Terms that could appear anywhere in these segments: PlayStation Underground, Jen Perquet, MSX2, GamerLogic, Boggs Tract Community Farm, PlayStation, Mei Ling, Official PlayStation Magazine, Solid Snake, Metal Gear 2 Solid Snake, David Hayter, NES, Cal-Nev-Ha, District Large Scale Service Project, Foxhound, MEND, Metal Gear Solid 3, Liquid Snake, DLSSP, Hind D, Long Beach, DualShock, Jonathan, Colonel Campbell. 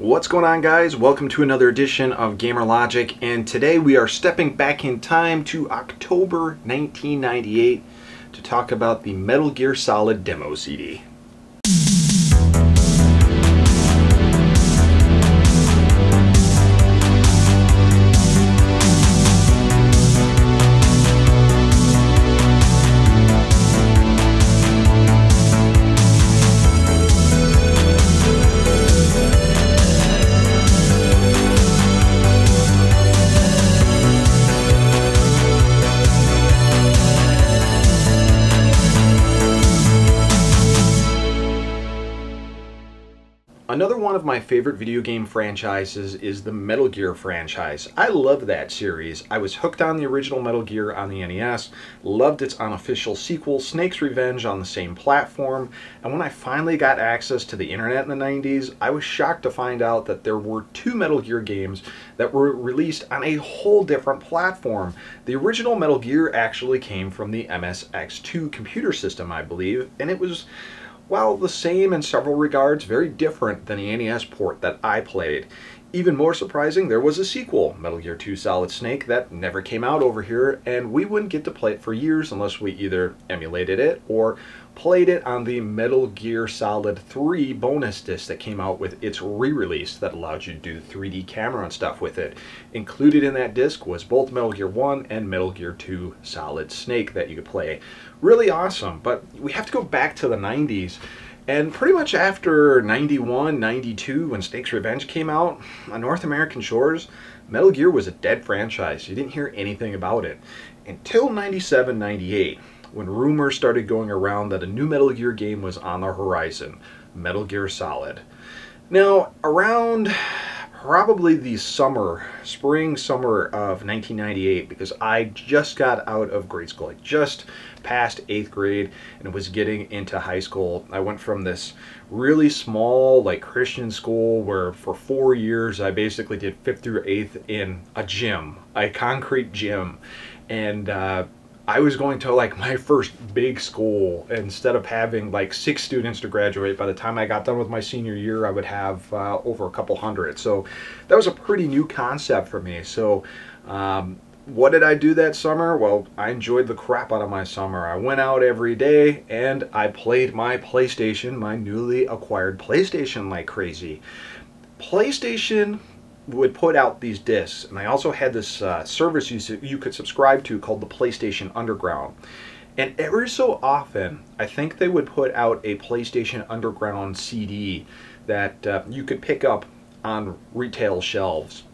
What's going on, guys? Welcome to another edition of GamerLogic, and today we are stepping back in time to October 1998 to talk about the Metal Gear Solid demo CD. Another one of my favorite video game franchises is the Metal Gear franchise. I love that series. I was hooked on the original Metal Gear on the NES, loved its unofficial sequel, Snake's Revenge, on the same platform, and when I finally got access to the internet in the 90s, I was shocked to find out that there were two Metal Gear games that were released on a whole different platform. The original Metal Gear actually came from the MSX2 computer system, I believe, and it was, while the same in several regards, very different than the NES port that I played. Even more surprising, there was a sequel, Metal Gear 2 Solid Snake, that never came out over here, and we wouldn't get to play it for years unless we either emulated it or played it on the Metal Gear Solid 3 bonus disc that came out with its re-release that allowed you to do the 3D camera and stuff with it. Included in that disc was both Metal Gear 1 and Metal Gear 2 Solid Snake that you could play. Really awesome, but we have to go back to the 90s. And pretty much after 91, 92, when Snake's Revenge came out, on North American shores, Metal Gear was a dead franchise. You didn't hear anything about it. Until 97, 98, when rumors started going around that a new Metal Gear game was on the horizon, Metal Gear Solid. Now, around probably the spring, summer of 1998, because I just got out of grade school. I just passed 8th grade and was getting into high school. I went from this really small, like, Christian school where for 4 years I basically did 5th through 8th in a gym, a concrete gym. And I was going to, like, my first big school. Instead of having like 6 students to graduate, by the time I got done with my senior year, I would have over a couple hundred. So that was a pretty new concept for me. So what did I do that summer? Well, I enjoyed the crap out of my summer. I went out every day and I played my PlayStation, my newly acquired PlayStation, like crazy. PlayStation would put out these discs, and I also had this service you could subscribe to called the PlayStation Underground, and every so often I think they would put out a PlayStation Underground CD that you could pick up on retail shelves,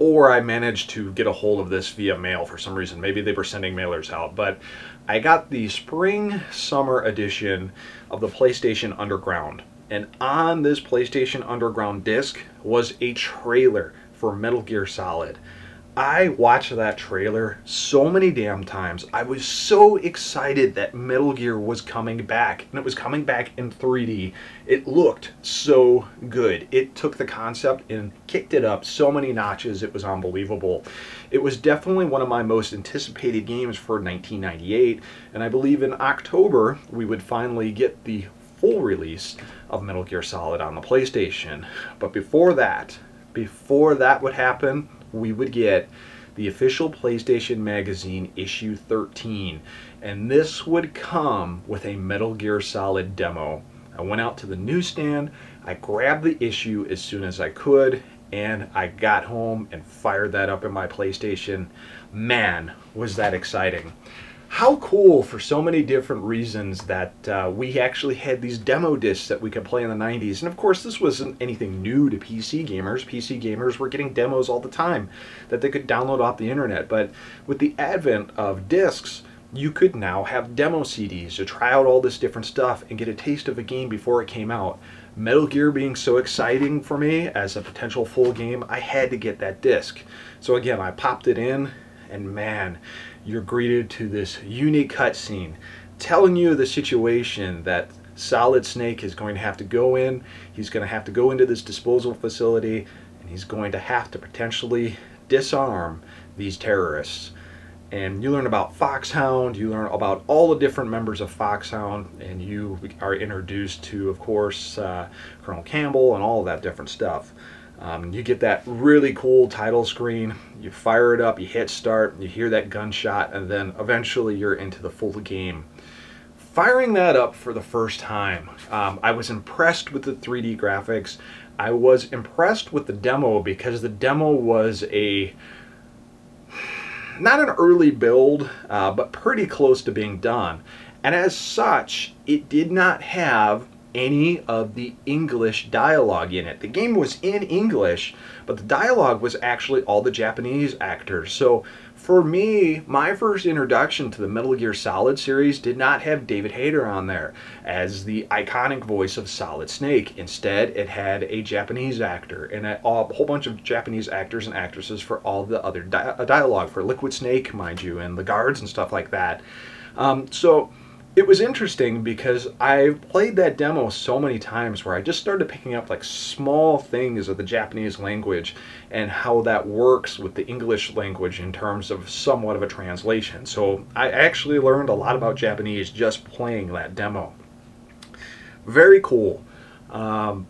or I managed to get a hold of this via mail for some reason. Maybe they were sending mailers out, but I got the spring summer edition of the PlayStation Underground. And on this PlayStation Underground disc was a trailer for Metal Gear Solid. I watched that trailer so many damn times. I was so excited that Metal Gear was coming back, and it was coming back in 3D. It looked so good. It took the concept and kicked it up so many notches. It was unbelievable. It was definitely one of my most anticipated games for 1998, and I believe in October we would finally get the full release of Metal Gear Solid on the PlayStation. But before that would happen, we would get the Official PlayStation Magazine issue 13, and this would come with a Metal Gear Solid demo. I went out to the newsstand, I grabbed the issue as soon as I could, and I got home and fired that up in my PlayStation. Man, was that exciting. How cool, for so many different reasons, that we actually had these demo discs that we could play in the 90s. And of course, this wasn't anything new to PC gamers. PC gamers were getting demos all the time that they could download off the internet. But with the advent of discs, you could now have demo CDs to try out all this different stuff and get a taste of a game before it came out. Metal Gear being so exciting for me as a potential full game, I had to get that disc. So again, I popped it in, and man, you're greeted to this unique cutscene telling you the situation that Solid Snake is going to have to go in. He's going to have to go into this disposal facility, and he's going to have to potentially disarm these terrorists. And you learn about Foxhound, you learn about all the different members of Foxhound, and you are introduced to, of course, Colonel Campbell and all that different stuff. You get that really cool title screen, you fire it up, you hit start, you hear that gunshot, and then eventually you're into the full game. Firing that up for the first time, I was impressed with the 3D graphics. I was impressed with the demo because the demo was a, not an early build, but pretty close to being done. And as such, it did not have any of the English dialogue in it. The game was in English, but the dialogue was actually all the Japanese actors. So for me, my first introduction to the Metal Gear Solid series did not have David Hayter on there as the iconic voice of Solid Snake. Instead, it had a Japanese actor and a whole bunch of Japanese actors and actresses for all the other dialogue, for Liquid Snake, mind you, and the guards and stuff like that. So it was interesting because I've played that demo so many times where I just started picking up like small things of the Japanese language and how that works with the English language in terms of somewhat of a translation. So I actually learned a lot about Japanese just playing that demo. Very cool. You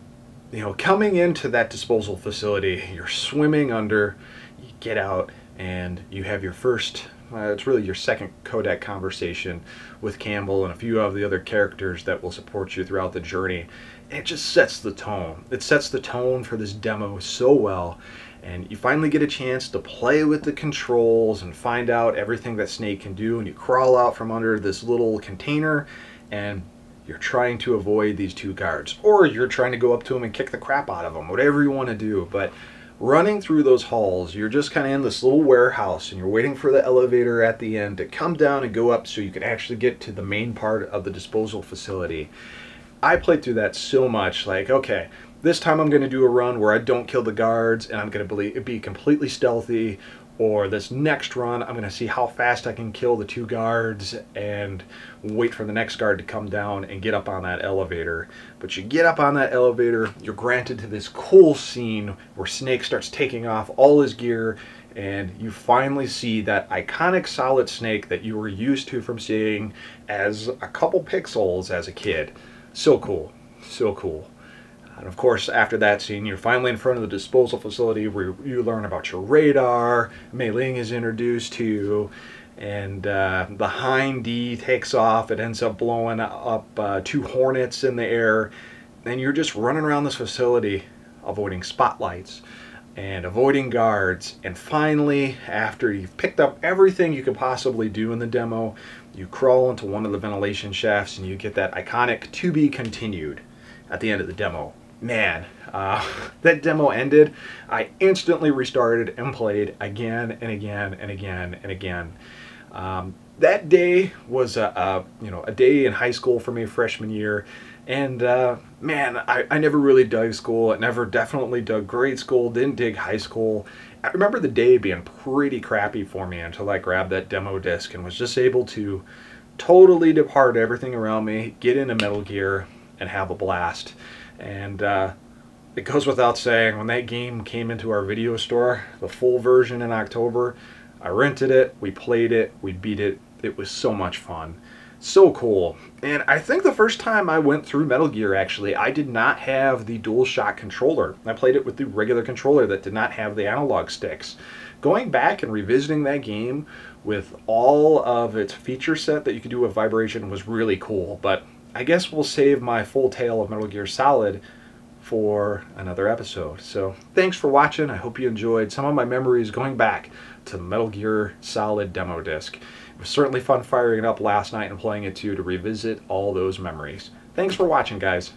know, coming into that disposal facility, you're swimming under, you get out, and you have your first, it's really your second codec conversation with Campbell and a few of the other characters that will support you throughout the journey. And it just sets the tone. It sets the tone for this demo so well. And you finally get a chance to play with the controls and find out everything that Snake can do. And you crawl out from under this little container and you're trying to avoid these two guards. Or you're trying to go up to them and kick the crap out of them, whatever you want to do. But running through those halls, you're just kind of in this little warehouse and you're waiting for the elevator at the end to come down and go up so you can actually get to the main part of the disposal facility. I played through that so much, like, okay, this time I'm going to do a run where I don't kill the guards and I'm going to be completely stealthy, or this next run I'm going to see how fast I can kill the two guards and wait for the next guard to come down and get up on that elevator. But you get up on that elevator, you're granted to this cool scene where Snake starts taking off all his gear and you finally see that iconic Solid Snake that you were used to from seeing as a couple pixels as a kid. So cool, so cool. And of course, after that scene, you're finally in front of the disposal facility where you learn about your radar, Mei Ling is introduced to you, and the Hind D takes off. It ends up blowing up two hornets in the air, and you're just running around this facility, avoiding spotlights and avoiding guards. And finally, after you've picked up everything you could possibly do in the demo, you crawl into one of the ventilation shafts and you get that iconic "to be continued" at the end of the demo. Man, that demo ended, I instantly restarted and played again and again and again and again. That day was a day in high school for me, freshman year, and man, I never really dug school. I never definitely dug grade school, didn't dig high school. I remember the day being pretty crappy for me until I grabbed that demo disc and was just able to totally depart everything around me, get into Metal Gear, and have a blast. And it goes without saying, when that game came into our video store, the full version in October, I rented it, we played it, we beat it. It was so much fun, so cool. And I think the first time I went through Metal Gear, actually, I did not have the DualShock controller. I played it with the regular controller that did not have the analog sticks. Going back and revisiting that game with all of its feature set that you could do with vibration was really cool. But I guess we'll save my full tale of Metal Gear Solid for another episode. So thanks for watching. I hope you enjoyed some of my memories going back to the Metal Gear Solid demo disc. It was certainly fun firing it up last night and playing it too, to revisit all those memories. Thanks for watching, guys.